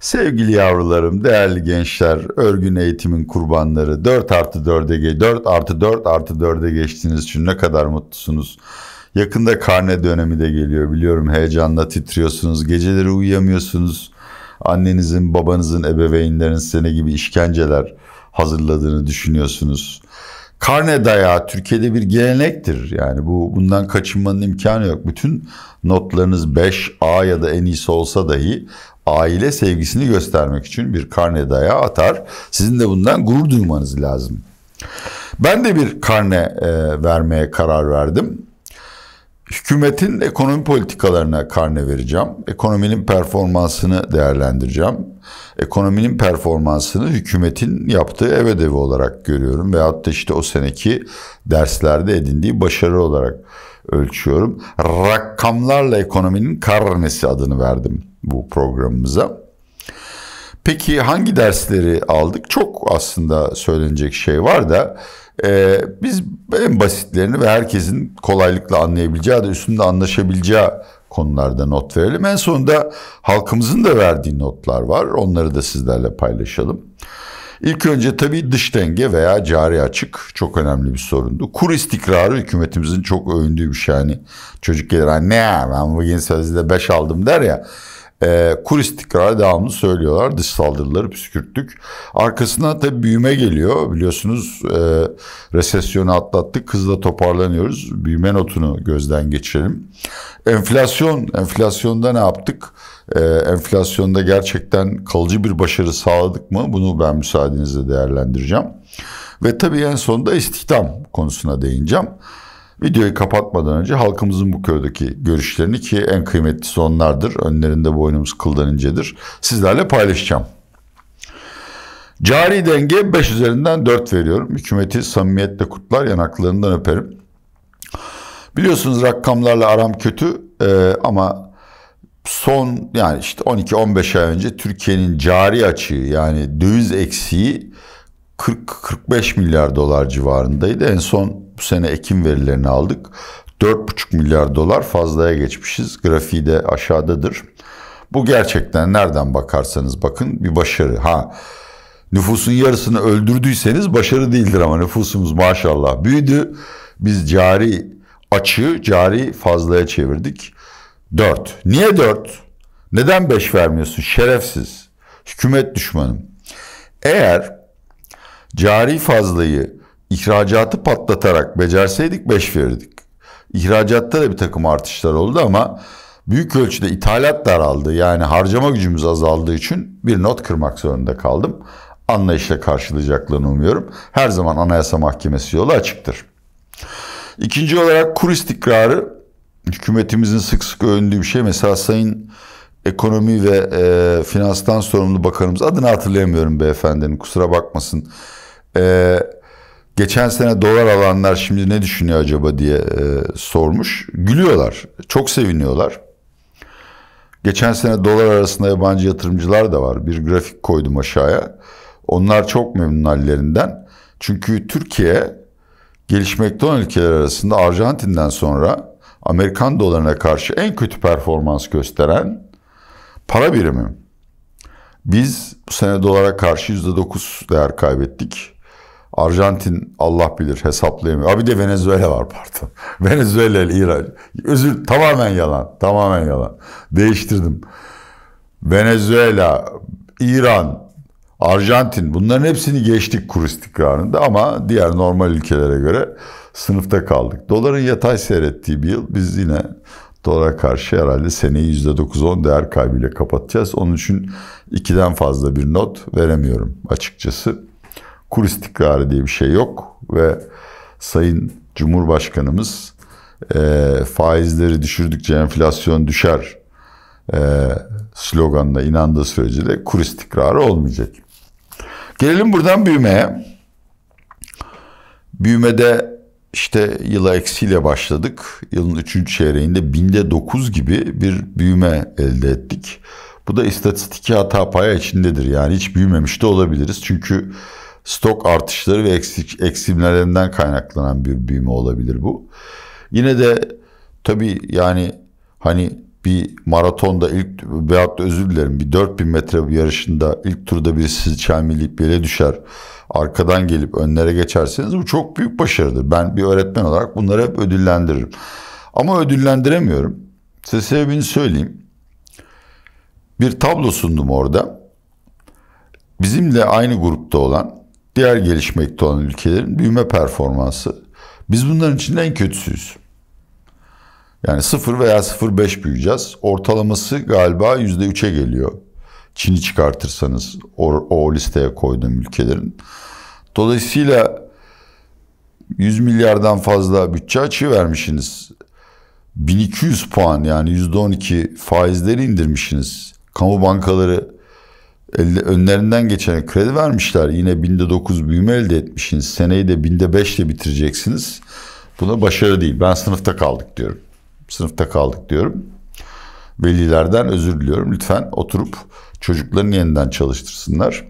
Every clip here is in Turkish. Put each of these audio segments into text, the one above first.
Sevgili yavrularım, değerli gençler, örgün eğitimin kurbanları, 4 artı 4'e geçtiğiniz için ne kadar mutlusunuz. Yakında karne dönemi de geliyor, biliyorum heyecanla titriyorsunuz, geceleri uyuyamıyorsunuz. Annenizin, babanızın, ebeveynlerin sene gibi işkenceler hazırladığını düşünüyorsunuz. Karne dayağı Türkiye'de bir gelenektir. Yani bundan kaçınmanın imkanı yok. Bütün notlarınız 5A ya da en iyisi olsa dahi aile sevgisini göstermek için bir karne dayağı atar. Sizin de bundan gurur duymanız lazım. Ben de bir karne vermeye karar verdim. Hükümetin ekonomi politikalarına karne vereceğim. Ekonominin performansını değerlendireceğim. Ekonominin performansını hükümetin yaptığı ev ödevi olarak görüyorum. Veyahut da işte o seneki derslerde edindiği başarı olarak ölçüyorum. Rak-kamlarla Ekonominin Karnesi adını verdim bu programımıza. Peki hangi dersleri aldık? Çok aslında söylenecek şey var da biz en basitlerini ve herkesin kolaylıkla anlayabileceği de üstünde anlaşabileceği konularda not verelim. En sonunda halkımızın da verdiği notlar var. Onları da sizlerle paylaşalım. İlk önce tabii dış denge veya cari açık çok önemli bir sorundu. Kur istikrarı hükümetimizin çok övündüğü bir şey. Hani çocuk gelir hani ne ben bugün sözde 5 aldım der ya. Kur istikrarı devamlı söylüyorlar. Dış saldırıları püskürttük. Arkasından tabii büyüme geliyor. Biliyorsunuz resesyonu atlattık. Hızla toparlanıyoruz. Büyüme notunu gözden geçirelim. Enflasyonda ne yaptık? Enflasyonda gerçekten kalıcı bir başarı sağladık mı? Bunu ben müsaadenizle değerlendireceğim. Ve tabii en sonunda istihdam konusuna değineceğim. Videoyu kapatmadan önce halkımızın bu köydeki görüşlerini, ki en kıymetlisi onlardır, önlerinde boynumuz kıldan incedir, sizlerle paylaşacağım. Cari denge 5 üzerinden 4 veriyorum. Hükümeti samimiyetle kutlar, yanaklarından öperim. Biliyorsunuz rakamlarla aram kötü ama son yani işte 12-15 ay önce Türkiye'nin cari açığı yani döviz eksiği 40-45 milyar dolar civarındaydı. En son bu sene Ekim verilerini aldık. 4,5 milyar dolar fazlaya geçmişiz. Grafiği de aşağıdadır. Bu gerçekten nereden bakarsanız bakın bir başarı. Nüfusun yarısını öldürdüyseniz başarı değildir ama nüfusumuz maşallah büyüdü. Biz cari açığı cari fazlaya çevirdik. 4. Niye 4? Neden 5 vermiyorsun? Şerefsiz. Hükümet düşmanım. Eğer cari fazlayı İhracatı patlatarak becerseydik 5 verirdik. İhracatta da bir takım artışlar oldu ama büyük ölçüde ithalat daraldı. Yani harcama gücümüz azaldığı için bir not kırmak zorunda kaldım. Anlayışla karşılayacaklarını umuyorum. Her zaman Anayasa Mahkemesi yolu açıktır. İkinci olarak kur istikrarı. Hükümetimizin sık sık övündüğü bir şey. Mesela Sayın Ekonomi ve Finans'tan sorumlu bakanımız, adını hatırlayamıyorum beyefendinin, kusura bakmasın. Geçen sene dolar alanlar şimdi ne düşünüyor acaba diye sormuş. Gülüyorlar. Çok seviniyorlar. Geçen sene dolar arasında yabancı yatırımcılar da var. Bir grafik koydum aşağıya. Onlar çok memnun hallerinden. Çünkü Türkiye gelişmekte olan ülkeler arasında Arjantin'den sonra Amerikan dolarına karşı en kötü performans gösteren para birimi. Biz bu sene dolara karşı %9 değer kaybettik. Arjantin Allah bilir hesaplayamıyor. Bir de Venezuela var, pardon. Venezuela ile İran. Tamamen yalan. Tamamen yalan. Değiştirdim. Venezuela, İran, Arjantin, bunların hepsini geçtik kur istikrarında ama diğer normal ülkelere göre sınıfta kaldık. Doların yatay seyrettiği bir yıl biz yine dolara karşı herhalde seneyi %9-10 değer kaybıyla kapatacağız. Onun için 2'den fazla bir not veremiyorum açıkçası. Kur istikrarı diye bir şey yok ve Sayın Cumhurbaşkanımız faizleri düşürdükçe enflasyon düşer sloganına inandığı sürece de kur istikrarı olmayacak. Gelelim buradan büyümeye. Büyümede işte yıla eksiyle başladık. Yılın 3. çeyreğinde binde 9 gibi bir büyüme elde ettik. Bu da istatistiki hata payı içindedir. Yani hiç büyümemiş de olabiliriz. Çünkü stok artışları ve eksilmelerinden kaynaklanan bir büyüme olabilir bu. Yine de tabii yani hani bir maratonda ilk veyahut da özür dilerim bir 4000 metre yarışında ilk turda birisi çelmeleyip yere düşer, arkadan gelip önlere geçerseniz bu çok büyük başarıdır. Ben bir öğretmen olarak bunları hep ödüllendiririm. Ama ödüllendiremiyorum. Size sebebini söyleyeyim. Bir tablo sundum orada. Bizimle aynı grupta olan, diğer gelişmekte olan ülkelerin büyüme performansı. Biz bunların içinde en kötüsüyüz. Yani 0 veya 0,5 büyüyeceğiz. Ortalaması galiba %3'e geliyor. Çin'i çıkartırsanız o listeye koyduğum ülkelerin. Dolayısıyla 100 milyardan fazla bütçe açığı vermişsiniz. 1200 puan yani %12 faizleri indirmişsiniz. Kamu bankaları önlerinden geçen kredi vermişler. Yine binde 9 büyüme elde etmişsiniz. Seneyi de binde 5 ile bitireceksiniz. Buna başarı değil. Ben sınıfta kaldık diyorum. Sınıfta kaldık diyorum. Velilerden özür diliyorum. Lütfen oturup çocuklarını yeniden çalıştırsınlar.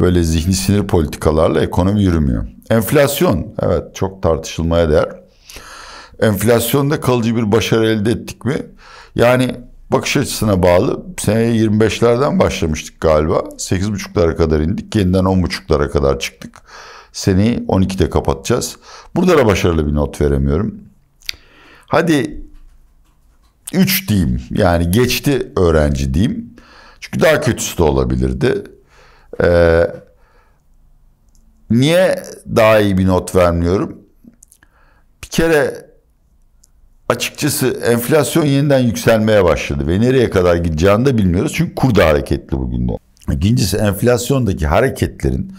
Böyle zihni sinir politikalarla ekonomi yürümüyor. Enflasyon. Evet, çok tartışılmaya değer. Enflasyonda kalıcı bir başarı elde ettik mi? Yani bakış açısına bağlı. Seneye 25'lerden başlamıştık galiba. 8,5'lara kadar indik. Yeniden 10,5'lara kadar çıktık. Seneyi 12'de kapatacağız. Burada da başarılı bir not veremiyorum. Hadi 3 diyeyim. Yani geçti öğrenci diyeyim. Çünkü daha kötüsü de olabilirdi. Niye daha iyi bir not vermiyorum? Bir kere açıkçası enflasyon yeniden yükselmeye başladı. Ve nereye kadar gideceğini de bilmiyoruz. Çünkü kur da hareketli bugün de. İkincisi enflasyondaki hareketlerin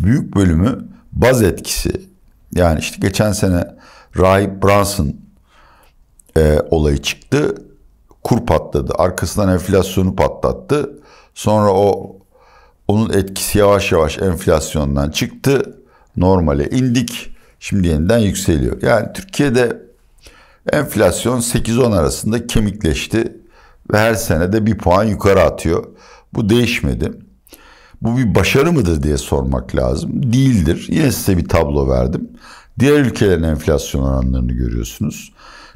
büyük bölümü baz etkisi. Yani işte geçen sene Rahip Brunson olayı çıktı. Kur patladı. Arkasından enflasyonu patlattı. Sonra onun etkisi yavaş yavaş enflasyondan çıktı. Normale indik. Şimdi yeniden yükseliyor. Yani Türkiye'de enflasyon 8-10 arasında kemikleşti. Ve her sene de bir puan yukarı atıyor. Bu değişmedi. Bu bir başarı mıdır diye sormak lazım. Değildir. Yine size bir tablo verdim. Diğer ülkelerin enflasyon oranlarını görüyorsunuz.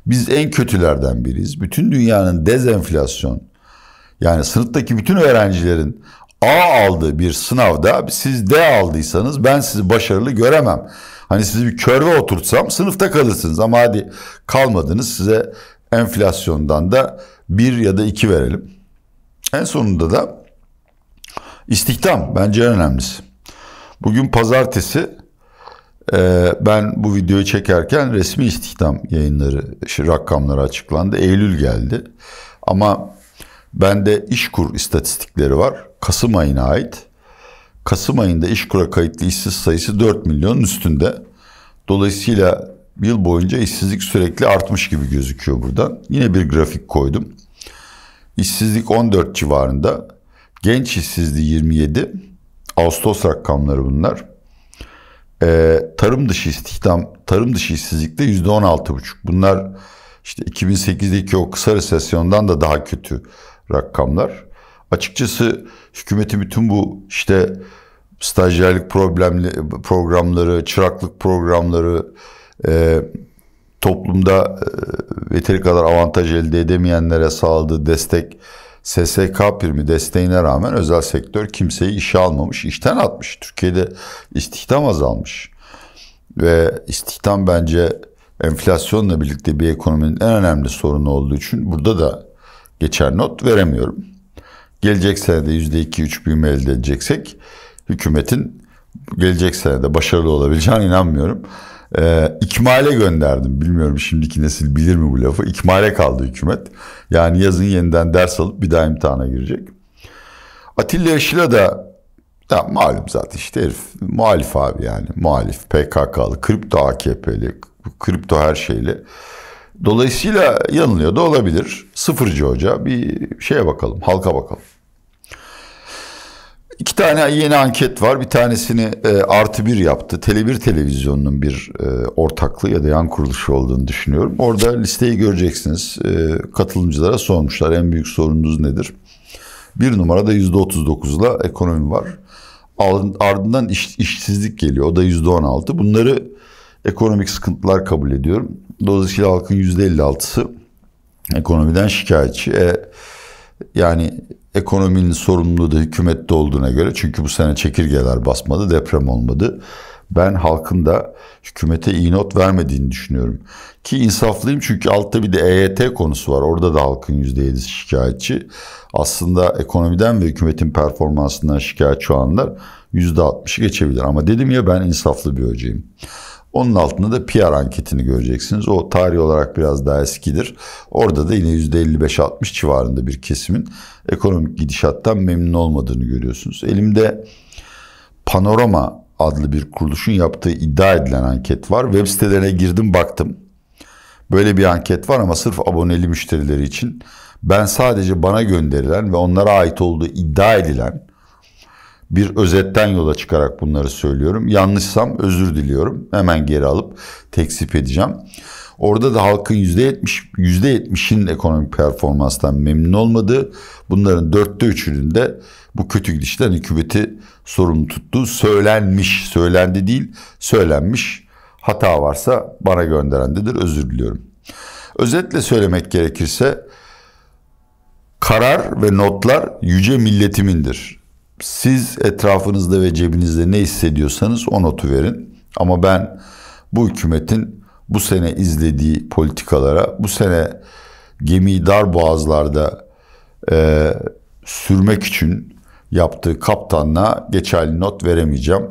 Biz en kötülerden biriyiz. Bütün dünyanın dezenflasyon, yani sınıftaki bütün öğrencilerin A aldığı bir sınavda siz D aldıysanız ben sizi başarılı göremem. Hani sizi bir körve oturtsam sınıfta kalırsınız ama hadi kalmadınız, size enflasyondan da 1 ya da 2 verelim. En sonunda da istihdam bence en önemlisi. Bugün pazartesi. Ben bu videoyu çekerken resmi istihdam yayınları rakamları açıklandı. Eylül geldi. Ama bende İşkur istatistikleri var. Kasım ayına ait. Kasım ayında İşkur'a kayıtlı işsiz sayısı 4 milyonun üstünde. Dolayısıyla yıl boyunca işsizlik sürekli artmış gibi gözüküyor buradan. Yine bir grafik koydum. İşsizlik 14 civarında. Genç işsizliği 27. Ağustos rakamları bunlar. Tarım dışı işsizlikte %16,5. Bunlar işte 2008'deki o kısa resesyondan da daha kötü rakamlar. Açıkçası hükümetin bütün bu işte stajyerlik programları, çıraklık programları, toplumda yeteri kadar avantaj elde edemeyenlere sağladığı destek, SSK primi desteğine rağmen özel sektör kimseyi işe almamış, işten atmış. Türkiye'de istihdam azalmış. Ve istihdam bence enflasyonla birlikte bir ekonominin en önemli sorunu olduğu için burada da geçer not veremiyorum. Gelecek senede %2-3 büyüme elde edeceksek hükümetin gelecek senede başarılı olabileceğine inanmıyorum. İkmale gönderdim. Bilmiyorum şimdiki nesil bilir mi bu lafı. İkmale kaldı hükümet. Yani yazın yeniden ders alıp bir daha imtihana girecek. Atilla Yeşilada da malum zaten işte herif. Muhalif abi yani. Muhalif, PKK'lı, kripto AKP'li, kripto her şeyli. Dolayısıyla yanılıyor da olabilir. Sıfırcı hoca. Bir şeye bakalım. Halka bakalım. 2 tane yeni anket var. Bir tanesini +1 yaptı. Tele1 televizyonunun bir ortaklığı ya da yan kuruluşu olduğunu düşünüyorum. Orada listeyi göreceksiniz. Katılımcılara sormuşlar. En büyük sorununuz nedir? 1 numarada %39'la ekonomi var. Ardından işsizlik geliyor. O da %16. Bunları ekonomik sıkıntılar kabul ediyorum. Dolayısıyla halkın %56'sı Ekonomiden şikayetçi. Yani ekonominin sorumluluğu da hükümette olduğuna göre, çünkü bu sene çekirgeler basmadı, deprem olmadı. Ben halkın da hükümete iyi not vermediğini düşünüyorum. Ki insaflıyım, çünkü altta bir de EYT konusu var. Orada da halkın %7'si şikayetçi. Aslında ekonomiden ve hükümetin performansından şikayetçi olanlar %60'ı geçebilir. Ama dedim ya, ben insaflı bir hocayım. Onun altında da PR anketini göreceksiniz. O tarih olarak biraz daha eskidir. Orada da yine %55-60 civarında bir kesimin ekonomik gidişattan memnun olmadığını görüyorsunuz. Elimde Panorama adlı bir kuruluşun yaptığı iddia edilen anket var. Web sitelerine girdim, baktım. Böyle bir anket var ama sırf aboneli müşterileri için. Ben sadece bana gönderilen ve onlara ait olduğu iddia edilen bir özetten yola çıkarak bunları söylüyorum. Yanlışsam özür diliyorum. Hemen geri alıp tekzip edeceğim. Orada da halkın %70'in ekonomik performanstan memnun olmadığı, bunların 4'te 3'ünün de bu kötü gidişten hükümeti sorumlu tuttuğu söylenmiş. Söylendi değil, söylenmiş. Hata varsa bana gönderendedir. Özür diliyorum. Özetle söylemek gerekirse, karar ve notlar yüce milletimindir. Siz etrafınızda ve cebinizde ne hissediyorsanız o notu verin. Ama ben bu hükümetin bu sene izlediği politikalara, bu sene gemiyi dar boğazlarda sürmek için yaptığı kaptanlığa geçerli not veremeyeceğim.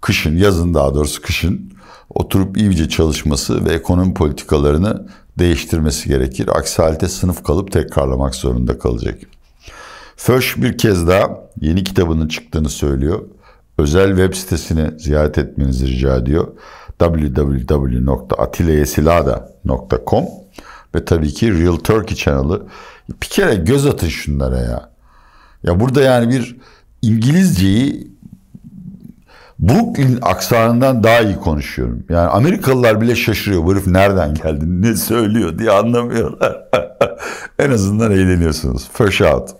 Kışın, yazın daha doğrusu kışın oturup iyice çalışması ve ekonomi politikalarını değiştirmesi gerekir. Aksi halde sınıf kalıp tekrarlamak zorunda kalacak. Föş bir kez daha yeni kitabının çıktığını söylüyor. Özel web sitesini ziyaret etmenizi rica ediyor. www.atilayesilada.com ve tabii ki Real Turkey kanalı. Bir kere göz atın şunlara ya. Ya burada yani bir İngilizceyi Brooklyn aksanından daha iyi konuşuyorum. Yani Amerikalılar bile şaşırıyor. Bu herif nereden geldi, ne söylüyor diye anlamıyorlar. En azından eğleniyorsunuz. Föş out.